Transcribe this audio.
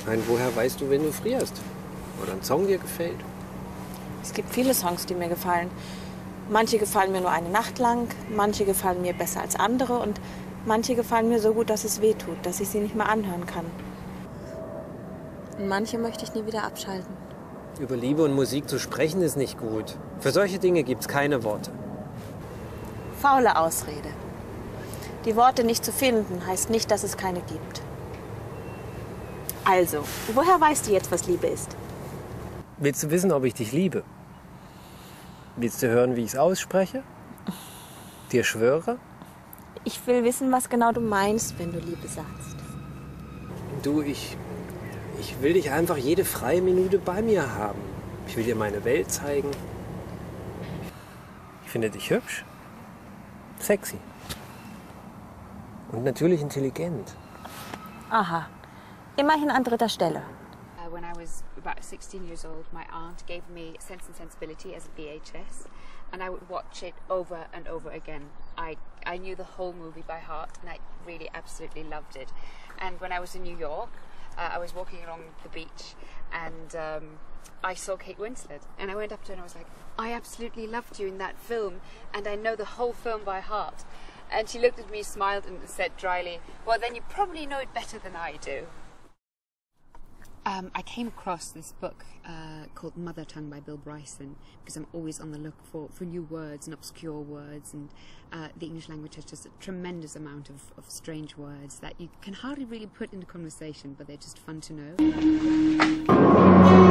Ich meine, woher weißt du, wen du frierst? Oder ein Song dir gefällt? Es gibt viele Songs, die mir gefallen. Manche gefallen mir nur eine Nacht lang, manche gefallen mir besser als andere und manche gefallen mir so gut, dass es weh tut, dass ich sie nicht mehr anhören kann. Und manche möchte ich nie wieder abschalten. Über Liebe und Musik zu sprechen ist nicht gut. Für solche Dinge gibt's keine Worte. Faule Ausrede. Die Worte nicht zu finden, heißt nicht, dass es keine gibt. Also, woher weißt du jetzt, was Liebe ist? Willst du wissen, ob ich dich liebe? Willst du hören, wie ich es ausspreche? Dir schwöre? Ich will wissen, was genau du meinst, wenn du Liebe sagst. Du, ich will dich einfach jede freie Minute bei mir haben. Ich will dir meine Welt zeigen. Ich finde dich hübsch, sexy und natürlich intelligent. Aha. Immerhin an dritter Stelle. When I was about 16 years old, my aunt gave me Sense and Sensibility as a VHS, and I would watch it over and over again. I knew the whole movie by heart, and I really absolutely loved it. And when I was in New York, I was walking along the beach, and I saw Kate Winslet, and I went up to her and I was like, I absolutely loved you in that film, and I know the whole film by heart. And she looked at me, smiled, and said dryly, well, then you probably know it better than I do. I came across this book called Mother Tongue by Bill Bryson because I'm always on the look for new words and obscure words, and the English language has just a tremendous amount of strange words that you can hardly really put into conversation, but they're just fun to know.